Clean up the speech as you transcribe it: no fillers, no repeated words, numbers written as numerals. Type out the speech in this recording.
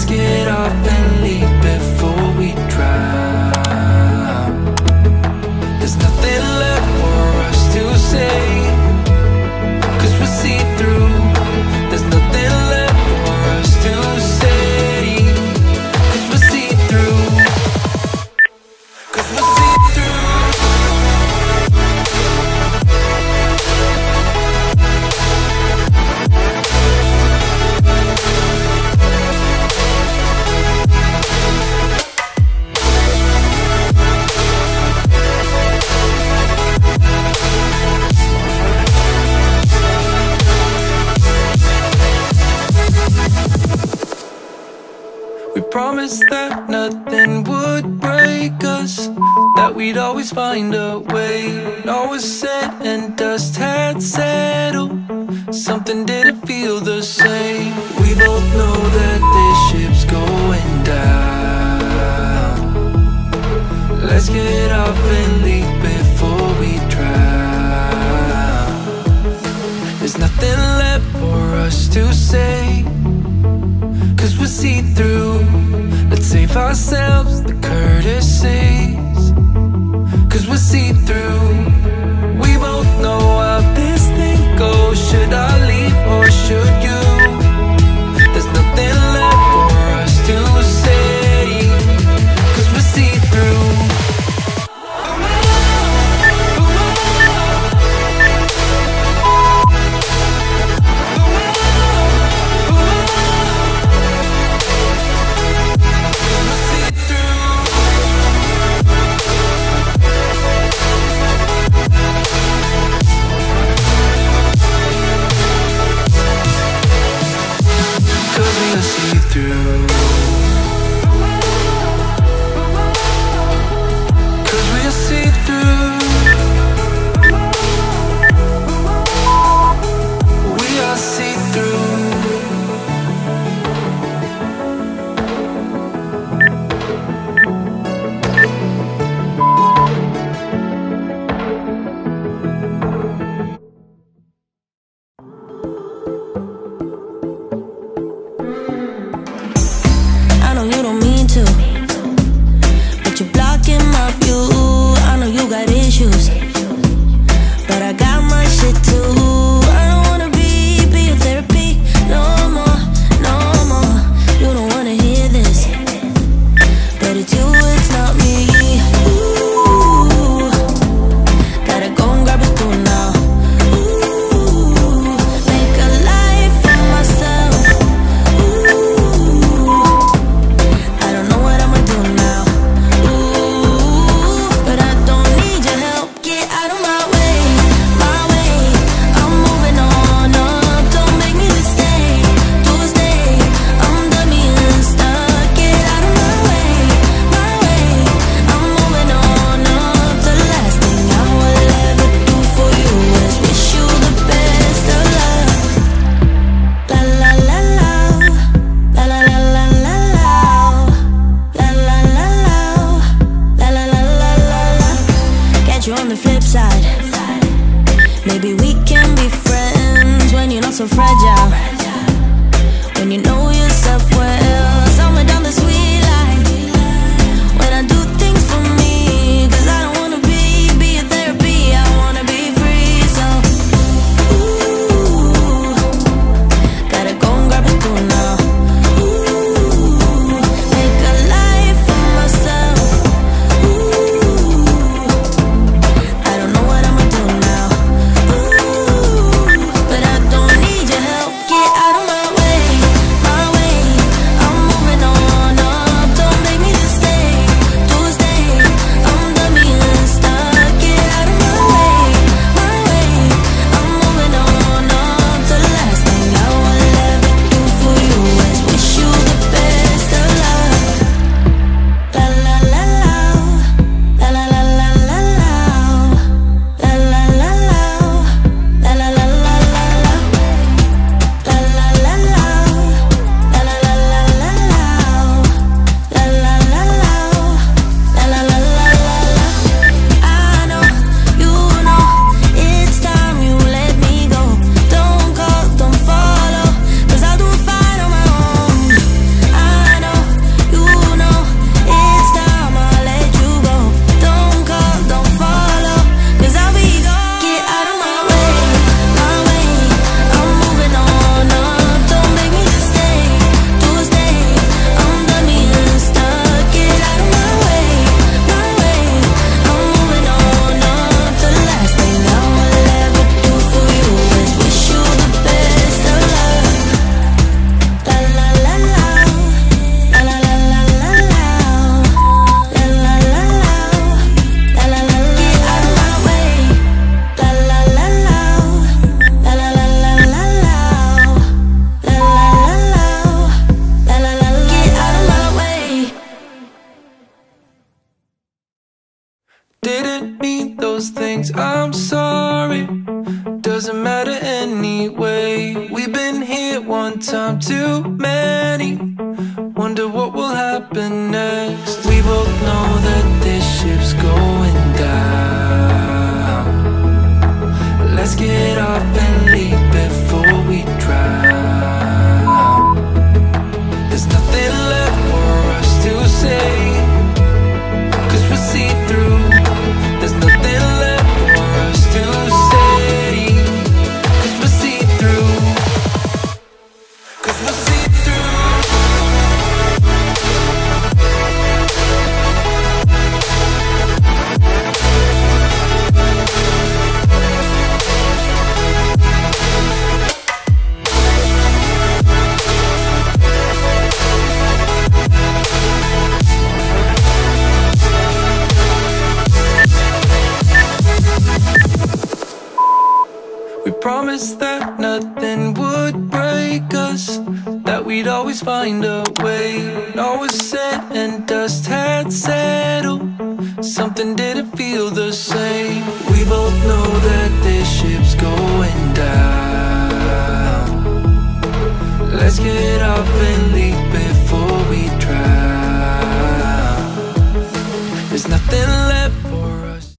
Let's get up and leave before we drown. There's nothing left for us to say, 'cause we'll see through. There's nothing left for us to say, 'cause we'll see through. 'Cause we'll see through. Promise that nothing would break us, that we'd always find a way. When all was said and dust had settled, something didn't feel the same. We both know that this ship's going down. Let's get up and leave before we drown. There's nothing left for us to say, 'cause we'll see through. Let's save ourselves the courtesies, 'cause we'll see through. We both know how this thing goes. Should I leave or should you? There's nothing left for us to say, 'cause we'll see through. didn't mean those things, I'm sorry. Doesn't matter anyway. We've been here one time too many. Wonder what will happen next. We both know that this ship's going down. Let's get off and leave before we drown. There's nothing left for us to say, 'cause we'll see through. There's nothing left for us to say, 'cause we'll see through. 'Cause we'll see through. Promise that nothing would break us, that we'd always find a way. All was said and dust had settled. Something didn't feel the same. We both know that this ship's going down.